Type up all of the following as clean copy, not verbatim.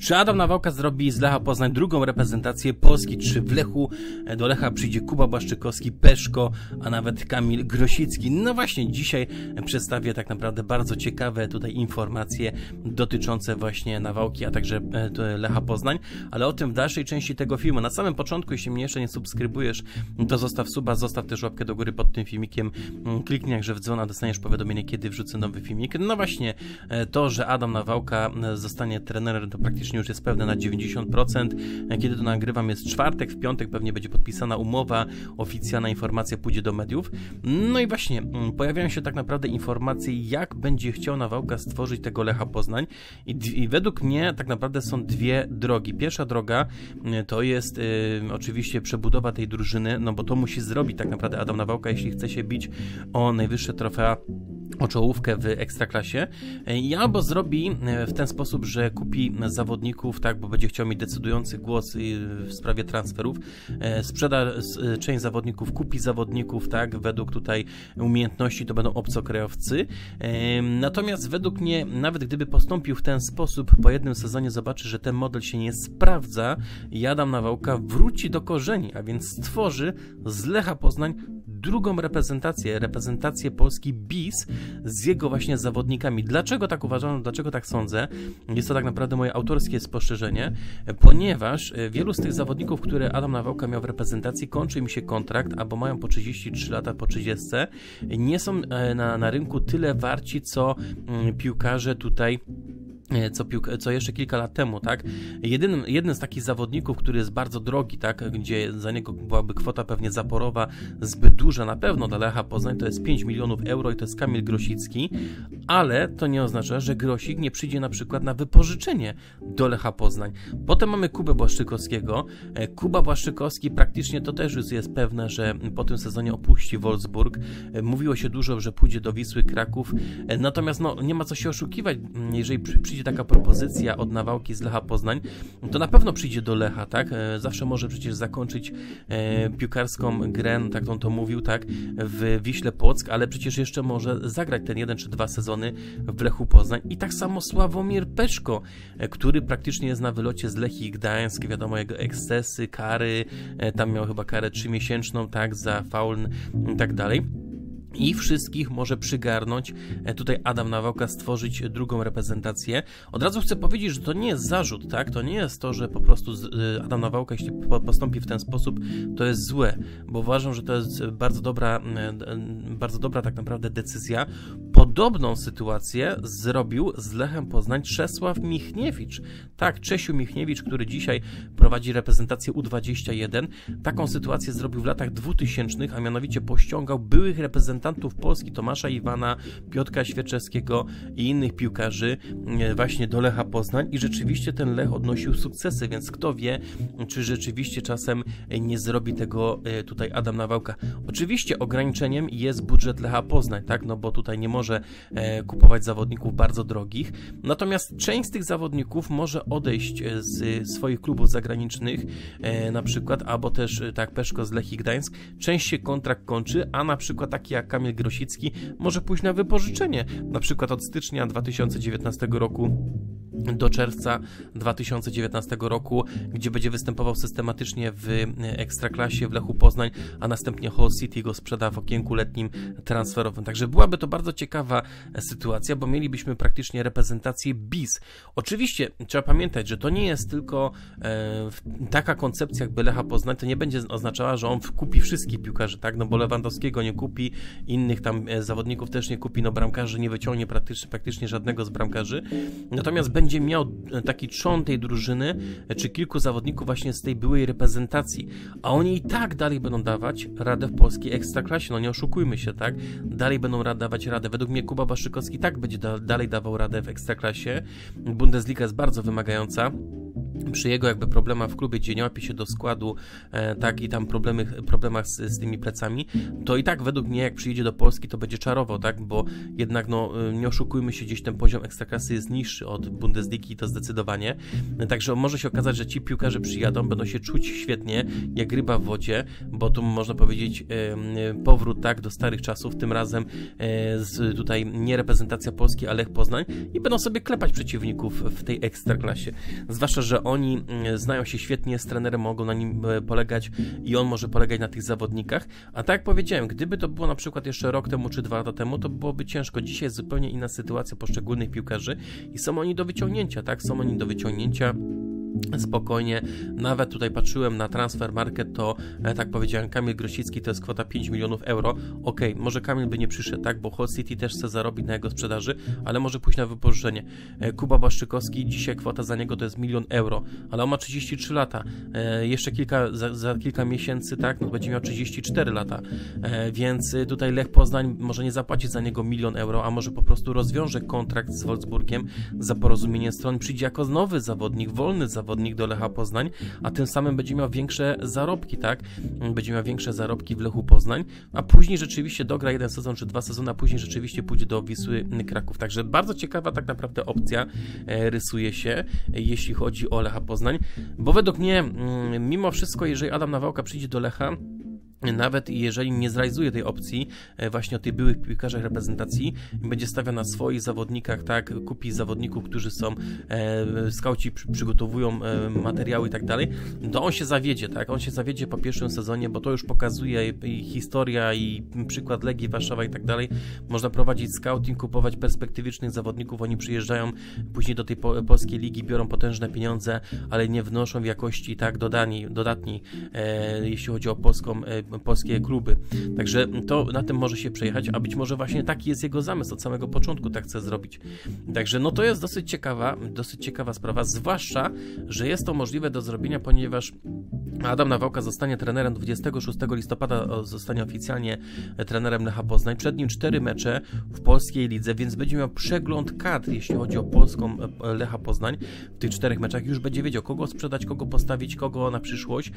Czy Adam Nawałka zrobi z Lecha Poznań drugą reprezentację Polski? Czy w Lechu do Lecha przyjdzie Kuba Błaszczykowski, Peszko, a nawet Kamil Grosicki? No właśnie, dzisiaj przedstawię tak naprawdę bardzo ciekawe tutaj informacje dotyczące właśnie Nawałki, a także Lecha Poznań, ale o tym w dalszej części tego filmu. Na samym początku, jeśli mnie jeszcze nie subskrybujesz, to zostaw suba, zostaw też łapkę do góry pod tym filmikiem, kliknij jakże w dzwona, dostaniesz powiadomienie, kiedy wrzucę nowy filmik. No właśnie, to, że Adam Nawałka zostanie trenerem, to praktycznie już jest pewne na 90%. Kiedy to nagrywam, jest czwartek, w piątek pewnie będzie podpisana umowa, oficjalna informacja pójdzie do mediów. No i właśnie, pojawiają się tak naprawdę informacje, jak będzie chciał Nawałka stworzyć tego Lecha Poznań i według mnie tak naprawdę są dwie drogi. Pierwsza droga to jest oczywiście przebudowa tej drużyny, no bo to musi zrobić tak naprawdę Adam Nawałka, jeśli chce się bić o najwyższe trofea, o czołówkę w Ekstraklasie, i albo zrobi w ten sposób, że kupi zawodników, tak, bo będzie chciał mieć decydujący głos w sprawie transferów, sprzeda część zawodników, kupi zawodników, tak, według tutaj umiejętności to będą obcokrajowcy. Natomiast według mnie, nawet gdyby postąpił w ten sposób, po jednym sezonie zobaczy, że ten model się nie sprawdza i Adam Nawałka wróci do korzeni, a więc stworzy z Lecha Poznań drugą reprezentację Polski BIS z jego właśnie zawodnikami. Dlaczego tak uważam, dlaczego tak sądzę? Jest to tak naprawdę moje autorskie spostrzeżenie, ponieważ wielu z tych zawodników, które Adam Nawałka miał w reprezentacji, kończy im się kontrakt, albo mają po 33 lata, po 30, nie są na rynku tyle warci, co piłkarze tutaj, co jeszcze kilka lat temu, tak? Jeden z takich zawodników, który jest bardzo drogi, tak? Gdzie za niego byłaby kwota pewnie zaporowa zbyt duża na pewno dla Lecha Poznań, to jest 5 milionów euro i to jest Kamil Grosicki, ale to nie oznacza, że Grosik nie przyjdzie na przykład na wypożyczenie do Lecha Poznań. Potem mamy Kubę Błaszczykowskiego. Kuba Błaszczykowski praktycznie to też już jest pewne, że po tym sezonie opuści Wolfsburg. Mówiło się dużo, że pójdzie do Wisły Kraków, natomiast no, nie ma co się oszukiwać, jeżeli przyjdzie taka propozycja od Nawałki z Lecha Poznań, to na pewno przyjdzie do Lecha, tak? Zawsze może przecież zakończyć piłkarską grę, tak on to mówił, tak? W Wiśle Płock, ale przecież jeszcze może zagrać ten 1 czy 2 sezony w Lechu Poznań. I tak samo Sławomir Peszko, który praktycznie jest na wylocie z Lechii Gdańsk, wiadomo, jego ekscesy, kary, tam miał chyba karę 3-miesięczną, tak? Za faul i tak dalej. I wszystkich może przygarnąć tutaj Adam Nawałka, stworzyć drugą reprezentację. Od razu chcę powiedzieć, że to nie jest zarzut, tak? To nie jest to, że po prostu Adam Nawałka, jeśli postąpi w ten sposób, to jest złe, bo uważam, że to jest bardzo dobra tak naprawdę decyzja. Podobną sytuację zrobił z Lechem Poznań Czesław Michniewicz. Tak, Czesiu Michniewicz, który dzisiaj prowadzi reprezentację U21. Taką sytuację zrobił w latach 2000, a mianowicie pościągał byłych reprezentantów Polski, Tomasza Iwana, Piotra Świeczewskiego i innych piłkarzy właśnie do Lecha Poznań i rzeczywiście ten Lech odnosił sukcesy, więc kto wie, czy rzeczywiście czasem nie zrobi tego tutaj Adam Nawałka. Oczywiście ograniczeniem jest budżet Lecha Poznań, tak, no bo tutaj nie może kupować zawodników bardzo drogich, natomiast część z tych zawodników może odejść z swoich klubów zagranicznych, na przykład, albo też tak Peszko z Lechii Gdańsk, część się kontrakt kończy, a na przykład taki jak Kamil Grosicki może pójść na wypożyczenie, na przykład od stycznia 2019 roku do czerwca 2019 roku, gdzie będzie występował systematycznie w Ekstraklasie, w Lechu Poznań, a następnie Hull City go sprzeda w okienku letnim transferowym. Także byłaby to bardzo ciekawa sytuacja, bo mielibyśmy praktycznie reprezentację BIS. Oczywiście trzeba pamiętać, że to nie jest tylko taka koncepcja jakby Lecha Poznań, to nie będzie oznaczała, że on kupi wszystkich piłkarzy, tak? No bo Lewandowskiego nie kupi, innych tam zawodników też nie kupi, no bramkarzy nie wyciągnie praktycznie żadnego z bramkarzy, natomiast będzie miał taki trzon tej drużyny, czy kilku zawodników właśnie z tej byłej reprezentacji, a oni i tak dalej będą dawać radę w polskiej Ekstraklasie, no nie oszukujmy się, tak? Dalej będą dawać radę. Według mnie Kuba Błaszczykowski tak będzie dalej dawał radę w Ekstraklasie. Bundesliga jest bardzo wymagająca. przy jego jakby problemach w klubie, gdzie nie łapie się do składu, tak, i tam problemach z tymi plecami, to i tak według mnie jak przyjedzie do Polski, to będzie czarował, tak, bo jednak no, nie oszukujmy się, gdzieś ten poziom Ekstraklasy jest niższy od Bundesligi, to zdecydowanie, także może się okazać, że ci piłkarze przyjadą, będą się czuć świetnie, jak ryba w wodzie, bo tu można powiedzieć powrót, tak, do starych czasów, tym razem tutaj nie reprezentacja Polski, a Lech Poznań, i będą sobie klepać przeciwników w tej Ekstraklasie, zwłaszcza, że oni znają się świetnie z trenerem, mogą na nim polegać i on może polegać na tych zawodnikach, a tak jak powiedziałem, gdyby to było na przykład jeszcze rok temu czy 2 lata temu, to byłoby ciężko. Dzisiaj jest zupełnie inna sytuacja poszczególnych piłkarzy i są oni do wyciągnięcia, tak, są oni do wyciągnięcia spokojnie. Nawet tutaj patrzyłem na Transfermarkt, to tak powiedziałem, Kamil Grosicki to jest kwota 5 milionów euro. Okej, może Kamil by nie przyszedł, tak, bo Hull City też chce zarobić na jego sprzedaży, ale może pójść na wypożyczenie. Kuba Błaszczykowski, dzisiaj kwota za niego to jest 1 milion euro, ale on ma 33 lata. Jeszcze za kilka miesięcy, tak, no będzie miał 34 lata. Więc tutaj Lech Poznań może nie zapłacić za niego 1 milion euro, a może po prostu rozwiąże kontrakt z Wolfsburgiem za porozumienie stron, przyjdzie jako nowy zawodnik, wolny zawodnik do Lecha Poznań, a tym samym będzie miał większe zarobki, tak? Będzie miał większe zarobki w Lechu Poznań, a później rzeczywiście dogra 1 sezon czy 2 sezony, a później rzeczywiście pójdzie do Wisły Kraków. Także bardzo ciekawa tak naprawdę opcja rysuje się, jeśli chodzi o Lecha Poznań, bo według mnie mimo wszystko, jeżeli Adam Nawałka przyjdzie do Lecha, nawet jeżeli nie zrealizuje tej opcji właśnie o tych byłych piłkarzach reprezentacji, będzie stawiał na swoich zawodnikach, tak, kupi zawodników, którzy są skauci, przygotowują materiały i tak dalej, to on się zawiedzie, tak, on się zawiedzie po 1. sezonie, bo to już pokazuje i historia, i przykład Legii Warszawa i tak dalej. Można prowadzić scouting, kupować perspektywicznych zawodników, oni przyjeżdżają później do tej polskiej ligi, biorą potężne pieniądze, ale nie wnoszą w jakości, tak, dodatni, jeśli chodzi o polskie kluby. Także to na tym może się przejechać, a być może właśnie taki jest jego zamysł od samego początku, tak chce zrobić. Także no to jest dosyć ciekawa sprawa, zwłaszcza, że jest to możliwe do zrobienia, ponieważ Adam Nawałka zostanie trenerem 26 listopada, zostanie oficjalnie trenerem Lecha Poznań. Przed nim 4 mecze w polskiej lidze, więc będzie miał przegląd kadr, jeśli chodzi o polską Lecha Poznań. W tych 4 meczach już będzie wiedział, kogo sprzedać, kogo postawić, kogo na przyszłość,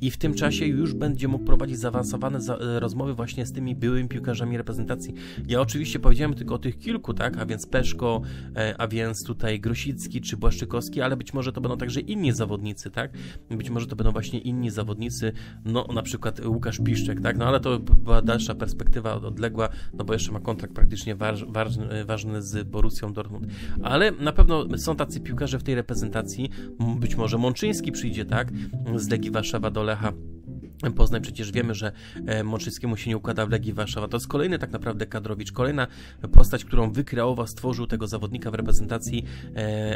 i w tym czasie już będzie mógł prowadzić zaawansowane rozmowy właśnie z tymi byłymi piłkarzami reprezentacji. Ja oczywiście powiedziałem tylko o tych kilku, tak, a więc Peszko, a więc tutaj Grosicki czy Błaszczykowski, ale być może to będą także inni zawodnicy, tak, być może to będą właśnie inni zawodnicy, no na przykład Łukasz Piszczek, tak, no ale to była dalsza perspektywa odległa, no bo jeszcze ma kontrakt praktycznie ważny z Borussią Dortmund, ale na pewno są tacy piłkarze w tej reprezentacji, być może Mączyński przyjdzie, tak, z Legii Warszawa do Lecha Poznań, przecież wiemy, że Mączyńskiemu się nie układa w Legii Warszawa. To jest kolejny tak naprawdę kadrowicz, kolejna postać, którą wykreował, stworzył tego zawodnika w reprezentacji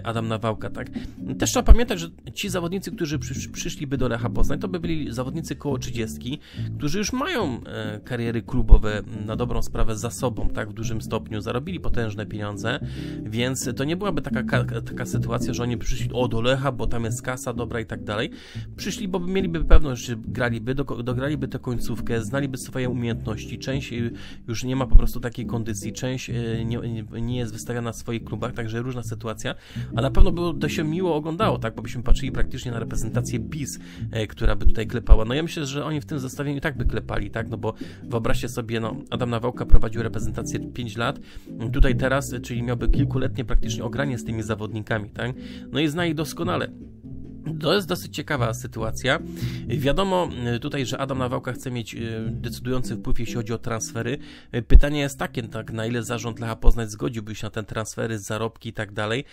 Adam Nawałka, tak. Też trzeba pamiętać, że ci zawodnicy, którzy przyszliby do Lecha Poznań, to by byli zawodnicy koło 30, którzy już mają kariery klubowe na dobrą sprawę za sobą, tak, w dużym stopniu, zarobili potężne pieniądze, więc to nie byłaby taka sytuacja, że oni przyszli do Lecha, bo tam jest kasa dobra i tak dalej. Przyszli, bo mieliby pewność, że graliby, dograliby tę końcówkę, znaliby swoje umiejętności, część już nie ma po prostu takiej kondycji, część nie jest wystawiana w swoich klubach, także różna sytuacja, a na pewno było, to się miło oglądało, tak, bo byśmy patrzyli praktycznie na reprezentację PiS, która by tutaj klepała. No ja myślę, że oni w tym zestawieniu i tak by klepali, tak, no bo wyobraźcie sobie, no Adam Nawałka prowadził reprezentację 5 lat, tutaj teraz, czyli miałby kilkuletnie praktycznie ogranie z tymi zawodnikami, tak, no i zna ich doskonale. To jest dosyć ciekawa sytuacja. Wiadomo tutaj, że Adam Nawałka chce mieć decydujący wpływ, jeśli chodzi o transfery. Pytanie jest takie, tak, na ile zarząd Lecha Poznań zgodziłby się na te transfery, zarobki i tak dalej,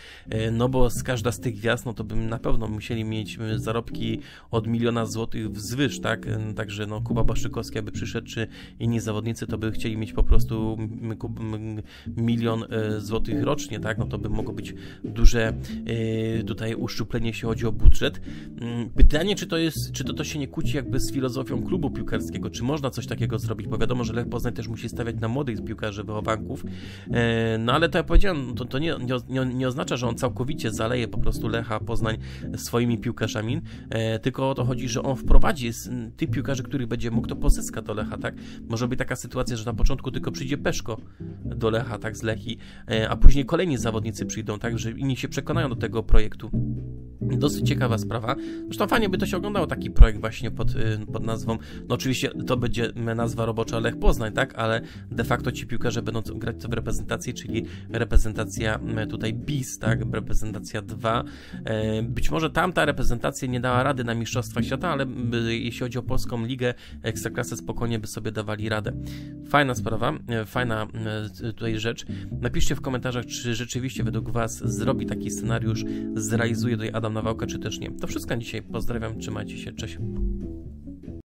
no bo z każda z tych gwiazd, no to bym na pewno musieli mieć zarobki od 1 miliona złotych wzwyż, tak, także no Kuba Błaszczykowski, aby przyszedł, czy inni zawodnicy, to by chcieli mieć po prostu 1 milion złotych rocznie, tak, no to by mogło być duże tutaj uszczuplenie, jeśli chodzi o budżet. Pytanie, czy to się nie kłóci jakby z filozofią klubu piłkarskiego, czy można coś takiego zrobić, bo wiadomo, że Lech Poznań też musi stawiać na młodych piłkarzy, wychowanków, no ale to ja powiedziałem, to nie oznacza, że on całkowicie zaleje po prostu Lecha Poznań swoimi piłkarzami, tylko o to chodzi, że on wprowadzi tych piłkarzy, których będzie mógł, to pozyska do Lecha, tak? Może być taka sytuacja, że na początku tylko przyjdzie Peszko do Lecha, tak, z Lechi, a później kolejni zawodnicy przyjdą, tak, że inni się przekonają do tego projektu. Dosyć ciekawa sprawa. Zresztą fajnie by to się oglądało, taki projekt właśnie pod nazwą, no oczywiście to będzie nazwa robocza Lech Poznań, tak, ale de facto ci piłkarze będą grać w reprezentacji, czyli reprezentacja tutaj bis, tak, reprezentacja 2. Być może tamta reprezentacja nie dała rady na Mistrzostwa Świata, ale jeśli chodzi o polską ligę, Ekstraklasę spokojnie by sobie dawali radę. Fajna sprawa, fajna tutaj rzecz. Napiszcie w komentarzach, czy rzeczywiście według Was zrobi taki scenariusz, zrealizuje tutaj Adam Nawałka, czy też nie. To wszystko na dzisiaj. Pozdrawiam, trzymajcie się, cześć.